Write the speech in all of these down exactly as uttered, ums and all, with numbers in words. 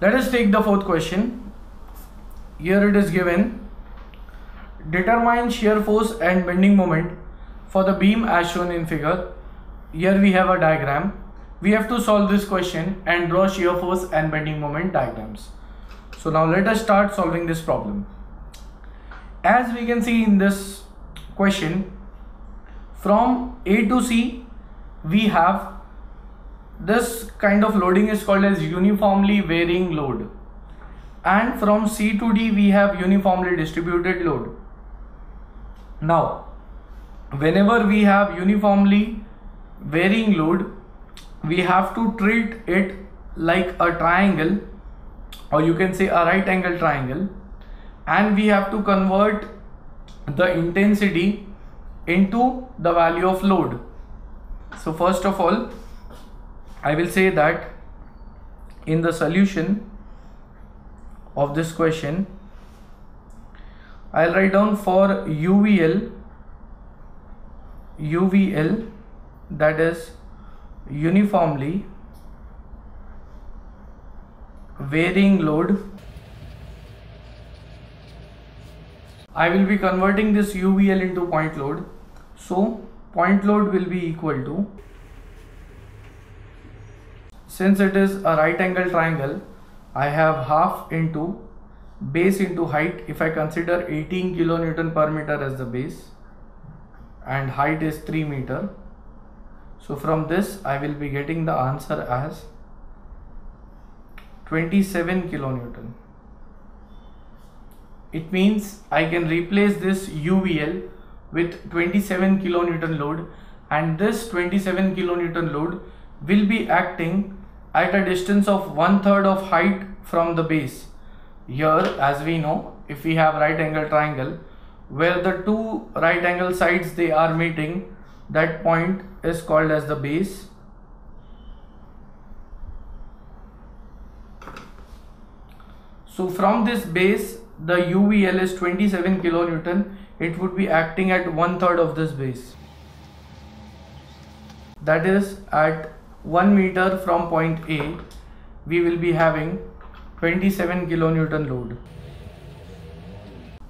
Let us take the fourth question. Here it is given. Determine shear force and bending moment for the beam as shown in figure. Here we have a diagram. We have to solve this question and draw shear force and bending moment diagrams. So now let us start solving this problem. As we can see in this question, from A to C we have this kind of loading is called as uniformly varying load, and from C to D we have uniformly distributed load. Now whenever we have uniformly varying load, we have to treat it like a triangle, or you can say a right angle triangle, and we have to convert the intensity into the value of load. So first of all, I will say that in the solution of this question, I'll write down for U V L, U V L, that is uniformly varying load. I will be converting this U V L into point load. So point load will be equal to, since it is a right angle triangle, I have half into base into height. If I consider eighteen kilonewton per meter as the base and height is three meter. So from this I will be getting the answer as twenty-seven kilonewton. It means I can replace this U V L with twenty-seven kilonewton load, and this twenty-seven kilonewton load will be acting at a distance of one third of height from the base. Here, as we know, if we have right angle triangle where the two right angle sides they are meeting, that point is called as the base, so from this base the U V L is twenty-seven kilonewton. It would be acting at one third of this base, that is at one meter from point A we will be having twenty-seven kilonewton load.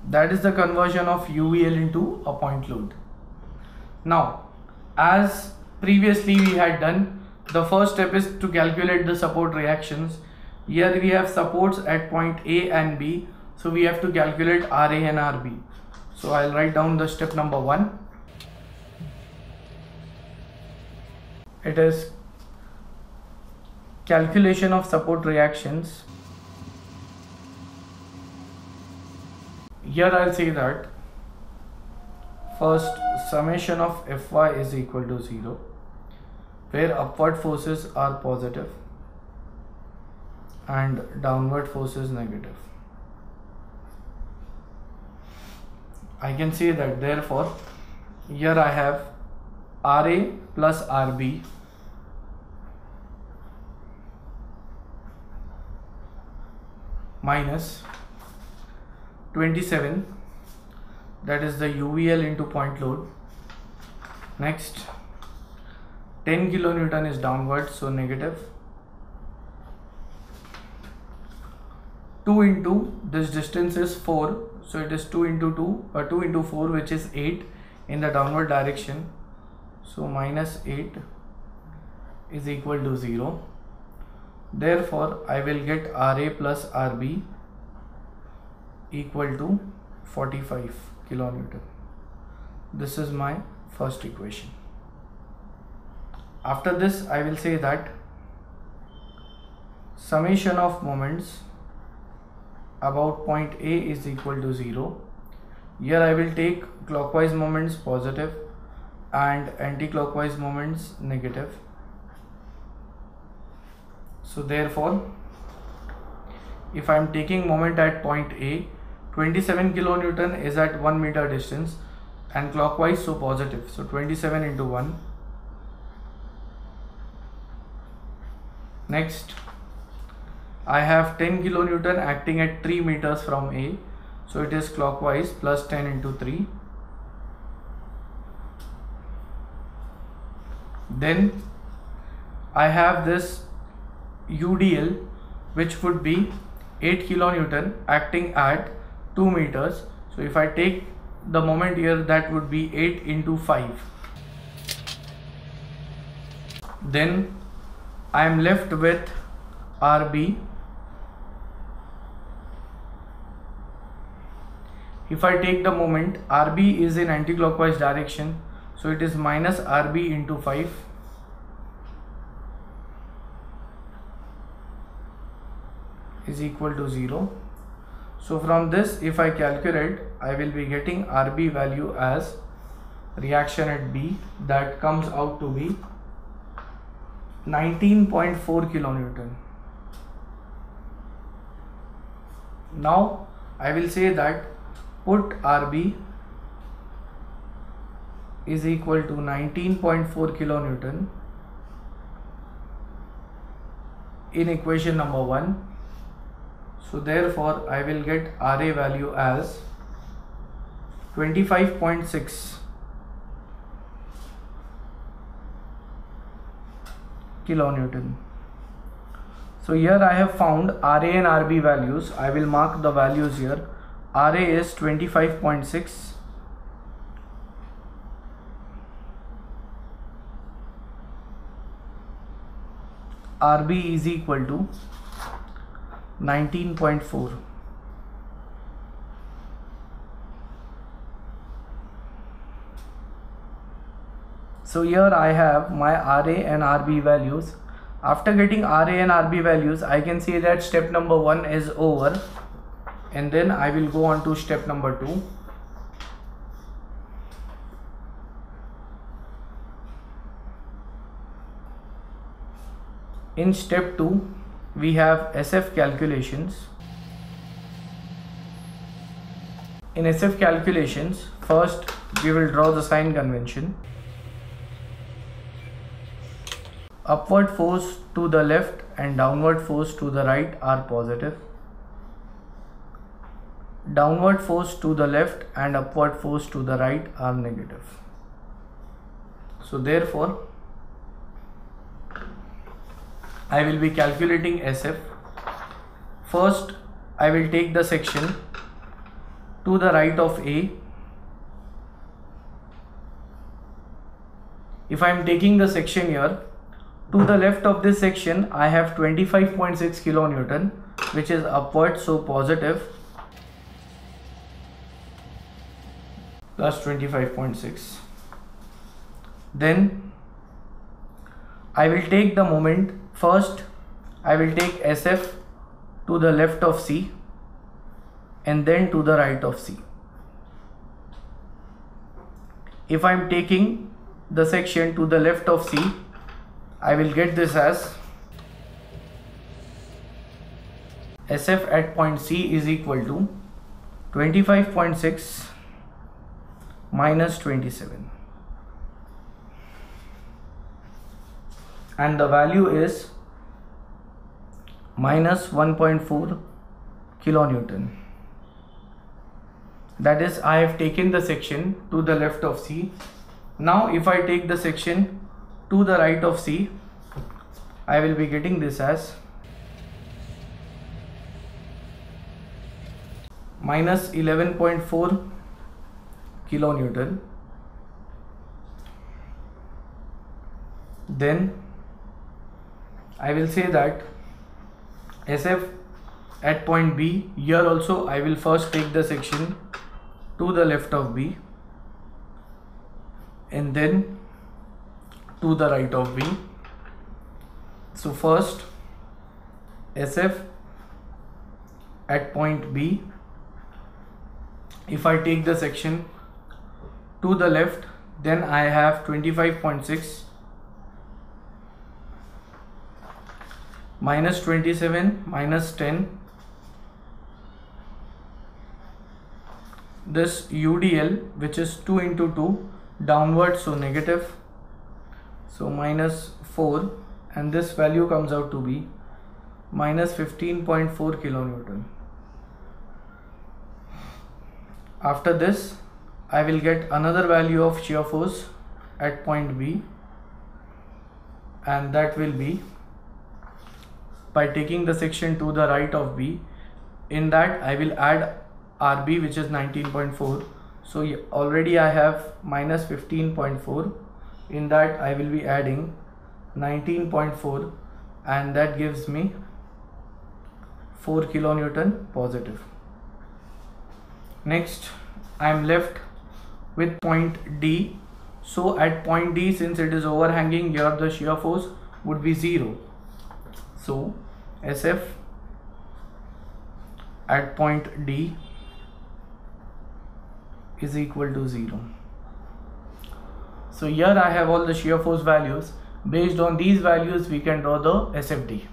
That is the conversion of U V L into a point load. Now, as previously we had done, the first step is to calculate the support reactions. Here we have supports at point A and B, so we have to calculate R A and R B. So I'll write down the step number one. It is calculation of support reactions. Here I'll say that first, summation of Fy is equal to zero, where upward forces are positive and downward forces negative. I can say that therefore here I have R A plus R B minus twenty-seven, that is the U V L into point load. Next, ten kilonewton is downward, so negative. two into this distance is four, so it is two into two or two into four, which is eight in the downward direction. So minus eight is equal to zero. Therefore, I will get R A plus R B equal to forty-five kilonewton. This is my first equation. After this, I will say that summation of moments about point A is equal to zero. Here I will take clockwise moments positive and anti-clockwise moments negative. So therefore, if I am taking moment at point A, twenty-seven kilonewton is at one meter distance and clockwise, so positive. So twenty-seven into one. Next, I have ten kilonewton acting at three meters from A, so it is clockwise, plus ten into three. Then I have this U D L, which would be eight kilonewton acting at two meters. So if I take the moment here, that would be eight into five. Then I am left with R B. If I take the moment, R B is in anti-clockwise direction, so it is minus R B into five. Is equal to zero. So from this, if I calculate, I will be getting R B value as reaction at B, that comes out to be nineteen point four kilonewton. Now I will say that put R B is equal to nineteen point four kilonewton in equation number one. So therefore, I will get R A value as twenty-five point six kilonewton. So here I have found R A and R B values. I will mark the values here. R A is twenty-five point six . R B is equal to nineteen point four. So here I have my R A and R B values. After getting R A and R B values, I can say that step number one is over, and then I will go on to step number two. In step two, we have S F calculations. In S F calculations, first we will draw the sign convention. Upward force to the left and downward force to the right are positive. Downward force to the left and upward force to the right are negative. So therefore, I will be calculating S F. First, I will take the section to the right of A. If I am taking the section here, to the left of this section, I have twenty-five point six kilonewton, which is upward, so positive, plus twenty-five point six. Then I will take the moment. First, I will take S F to the left of C and then to the right of C. If I am taking the section to the left of C, I will get this as S F at point C is equal to twenty-five point six minus twenty-seven. And the value is minus one point four kilonewton. That is, I have taken the section to the left of C. Now if I take the section to the right of C, I will be getting this as minus eleven point four kilonewton. Then I will say that S F at point B, here also I will first take the section to the left of B and then to the right of B. So first S F at point B, if I take the section to the left, then I have twenty-five point six minus twenty-seven minus ten. This U D L, which is two into two, downward, so negative, so minus four, and this value comes out to be minus fifteen point four kilonewton. After this, I will get another value of shear force at point B, and that will be by taking the section to the right of B. In that I will add R B, which is nineteen point four. So already I have minus fifteen point four. In that I will be adding nineteen point four, and that gives me four kilonewton positive. Next, I am left with point D. So at point D, since it is overhanging, here the shear force would be zero. So S F at point D is equal to zero. So here I have all the shear force values. Based on these values, we can draw the S F D.